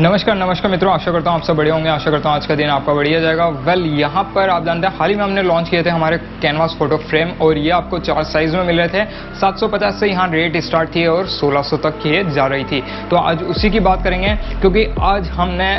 नमस्कार मित्रों, आशा करता हूँ आप सब बढ़िया होंगे। आशा करता हूँ आज का दिन आपका बढ़िया जाएगा। वेल, यहाँ पर आप जानते हैं हाल ही में हमने लॉन्च किए थे हमारे कैनवास फोटो फ्रेम और ये आपको 4 साइज में मिल रहे थे। 750 से यहाँ रेट स्टार्ट थी और 1600 तक की जा रही थी। तो आज उसी की बात करेंगे क्योंकि आज हमने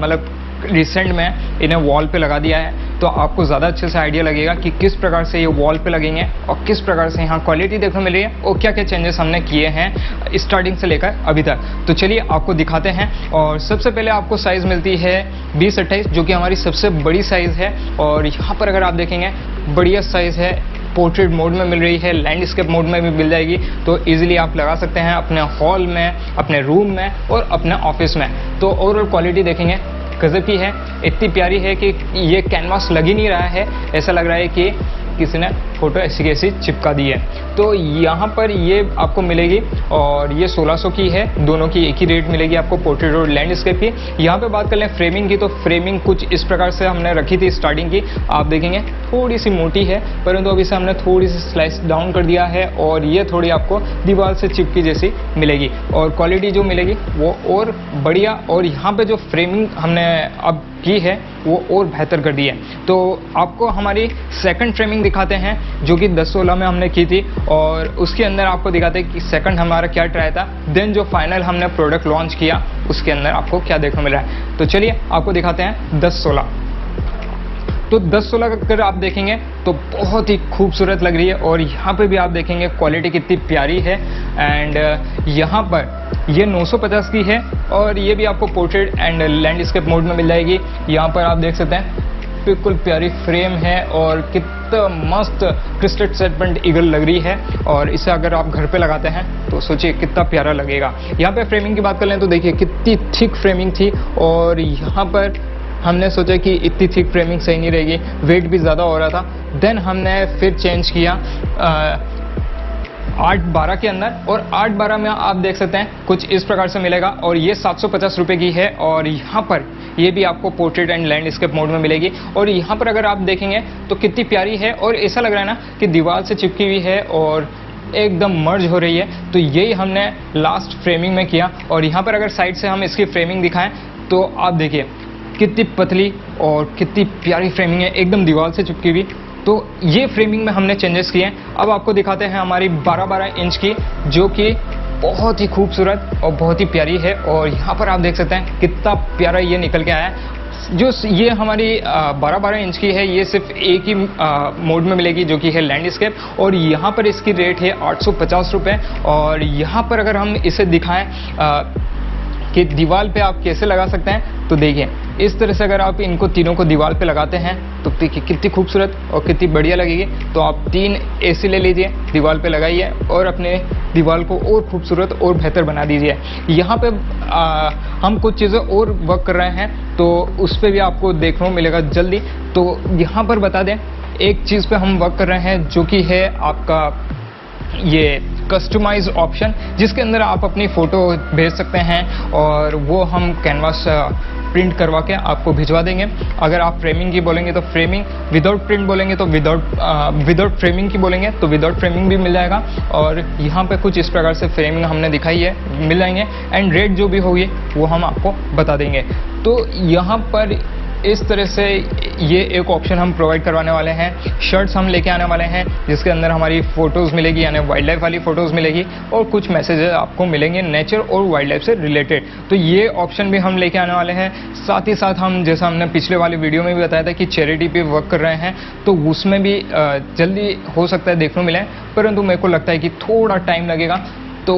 मतलब रिसेंट में इन्हें वॉल पे लगा दिया है, तो आपको ज़्यादा अच्छे से आइडिया लगेगा कि किस प्रकार से ये वॉल पे लगेंगे और किस प्रकार से यहाँ क्वालिटी देखने मिली है और क्या क्या चेंजेस हमने किए हैं स्टार्टिंग से लेकर अभी तक। तो चलिए आपको दिखाते हैं। और सबसे पहले आपको साइज़ मिलती है 20-28 जो कि हमारी सबसे बड़ी साइज़ है। और यहाँ पर अगर आप देखेंगे बढ़िया साइज़ है, पोर्ट्रेट मोड में मिल रही है, लैंडस्केप मोड में भी मिल जाएगी। तो इजीली आप लगा सकते हैं अपने हॉल में, अपने रूम में और अपने ऑफिस में। तो ओवरऑल क्वालिटी देखेंगे गजब की है, इतनी प्यारी है कि ये कैनवास लग ही नहीं रहा है, ऐसा लग रहा है कि किसी ने फोटो ऐसी कैसी चिपका दी है। तो यहाँ पर ये आपको मिलेगी और ये 1600 की है, दोनों की एक ही रेट मिलेगी आपको, पोर्ट्रेट और लैंडस्केप की। यहाँ पे बात कर लें फ्रेमिंग की, तो फ्रेमिंग कुछ इस प्रकार से हमने रखी थी स्टार्टिंग की, आप देखेंगे थोड़ी सी मोटी है परंतु अभी से हमने थोड़ी सी स्लाइस डाउन कर दिया है और ये थोड़ी आपको दीवार से चिपकी जैसी मिलेगी और क्वालिटी जो मिलेगी वो और बढ़िया। और यहाँ पर जो फ्रेमिंग हमने अब की है वो और बेहतर कर दी है। तो आपको हमारी सेकंड फ्रेमिंग दिखाते हैं जो कि 10-16 में हमने की थी और उसके अंदर आपको दिखाते हैं कि सेकंड हमारा क्या ट्राई था, देन जो फाइनल हमने प्रोडक्ट लॉन्च किया उसके अंदर आपको क्या देखने मिला है। तो चलिए आपको दिखाते हैं 10-16। तो 10-16 अगर आप देखेंगे तो बहुत ही खूबसूरत लग रही है और यहाँ पे भी आप देखेंगे क्वालिटी कितनी प्यारी है। एंड यहाँ पर ये 950 की है और ये भी आपको पोर्ट्रेट एंड लैंडस्केप मोड में मिल जाएगी। यहाँ पर आप देख सकते हैं बिल्कुल प्यारी फ्रेम है और कितना मस्त क्रिस्टल सेटमेंट ईगल लग रही है और इसे अगर आप घर पे लगाते हैं तो सोचिए कितना प्यारा लगेगा। यहाँ पे फ्रेमिंग की बात कर लें तो देखिए कितनी थिक फ्रेमिंग थी और यहाँ पर हमने सोचा कि इतनी थिक फ्रेमिंग सही नहीं रहेगी, वेट भी ज़्यादा हो रहा था। देन हमने फिर चेंज किया 8-12 के अंदर और 8-12 में आप देख सकते हैं कुछ इस प्रकार से मिलेगा और ये 750 रुपये की है और यहाँ पर ये भी आपको पोर्ट्रेट एंड लैंडस्केप मोड में मिलेगी। और यहाँ पर अगर आप देखेंगे तो कितनी प्यारी है और ऐसा लग रहा है ना कि दीवार से चिपकी हुई है और एकदम मर्ज हो रही है। तो यही हमने लास्ट फ्रेमिंग में किया। और यहाँ पर अगर साइड से हम इसकी फ्रेमिंग दिखाएँ तो आप देखिए कितनी पतली और कितनी प्यारी फ्रेमिंग है, एकदम दीवार से चिपकी हुई। तो ये फ्रेमिंग में हमने चेंजेस किए हैं। अब आपको दिखाते हैं हमारी 12-12 इंच की जो कि बहुत ही खूबसूरत और बहुत ही प्यारी है। और यहाँ पर आप देख सकते हैं कितना प्यारा ये निकल के आया है। जो ये हमारी 12-12 इंच की है ये सिर्फ एक ही मोड में मिलेगी जो कि है लैंडस्केप और यहाँ पर इसकी रेट है 850 रुपये। और यहाँ पर अगर हम इसे दिखाएँ कि दीवार पे आप कैसे लगा सकते हैं तो देखिए इस तरह से अगर आप इनको तीनों को दीवार पे लगाते हैं तो देखिए कितनी खूबसूरत और कितनी बढ़िया लगेगी। तो आप 3 ऐसे ले लीजिए, दीवार पे लगाइए और अपने दीवार को और खूबसूरत और बेहतर बना दीजिए। यहाँ पे हम कुछ चीज़ें और वर्क कर रहे हैं तो उस पर भी आपको देखने मिलेगा जल्दी। तो यहाँ पर बता दें एक चीज़ पर हम वर्क कर रहे हैं जो कि है आपका ये कस्टमाइज ऑप्शन, जिसके अंदर आप अपनी फ़ोटो भेज सकते हैं और वो हम कैनवास प्रिंट करवा के आपको भिजवा देंगे। अगर आप फ्रेमिंग की बोलेंगे तो फ्रेमिंग, विदाउट प्रिंट बोलेंगे तो विदाउट फ्रेमिंग की बोलेंगे तो विदाउट फ्रेमिंग भी मिल जाएगा। और यहाँ पे कुछ इस प्रकार से फ्रेमिंग हमने दिखाई है, मिल जाएंगे। एंड रेट जो भी होगी वो हम आपको बता देंगे। तो यहाँ पर इस तरह से ये एक ऑप्शन हम प्रोवाइड करवाने वाले हैं। शर्ट्स हम लेके आने वाले हैं जिसके अंदर हमारी फ़ोटोज़ मिलेगी, यानी वाइल्ड लाइफ वाली फ़ोटोज़ मिलेगी और कुछ मैसेजेस आपको मिलेंगे नेचर और वाइल्ड लाइफ से रिलेटेड। तो ये ऑप्शन भी हम लेके आने वाले हैं। साथ ही साथ हम, जैसा हमने पिछले वाले वीडियो में भी बताया था कि चैरिटी पे वर्क कर रहे हैं, तो उसमें भी जल्दी हो सकता है देखने मिले, परंतु मेरे को लगता है कि थोड़ा टाइम लगेगा। तो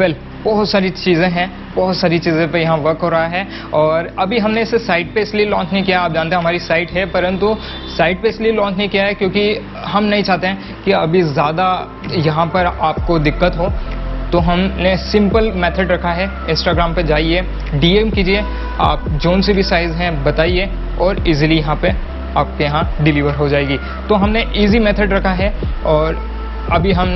वेल, बहुत सारी चीज़ें हैं, बहुत सारी चीज़ें पे यहाँ वर्क हो रहा है। और अभी हमने इसे साइट पे इसलिए लॉन्च नहीं किया, आप जानते हैं हमारी साइट है, परंतु साइट पे इसलिए लॉन्च नहीं किया है क्योंकि हम नहीं चाहते हैं कि अभी ज़्यादा यहाँ पर आपको दिक्कत हो। तो हमने सिंपल मेथड रखा है, इंस्टाग्राम पे जाइए, डीएम कीजिए, आप जोन से भी साइज़ हैं बताइए और ईजिली यहाँ पर आपके यहाँ डिलीवर हो जाएगी। तो हमने ईजी मेथड रखा है। और अभी हम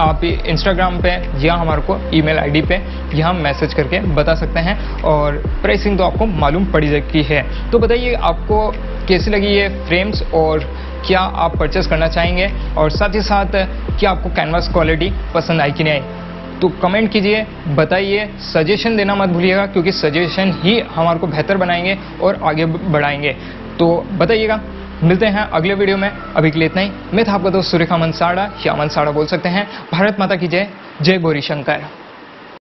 आप इंस्टाग्राम पे या हमारे को ईमेल आईडी पे यहाँ मैसेज करके बता सकते हैं और प्राइसिंग तो आपको मालूम पड़ जाती है। तो बताइए आपको कैसी लगी ये फ्रेम्स और क्या आप परचेस करना चाहेंगे और साथ ही साथ क्या आपको कैनवास क्वालिटी पसंद आई कि नहीं आई। तो कमेंट कीजिए, बताइए, सजेशन देना मत भूलिएगा क्योंकि सजेशन ही हमारे को बेहतर बनाएंगे और आगे बढ़ाएंगे। तो बताइएगा, मिलते हैं अगले वीडियो में, अभी के लिए इतना ही। मैं था आपका दोस्त सुरेखा अमन साड़ा, या अमन साड़ा बोल सकते हैं। भारत माता की जय, जय गौरी शंकर।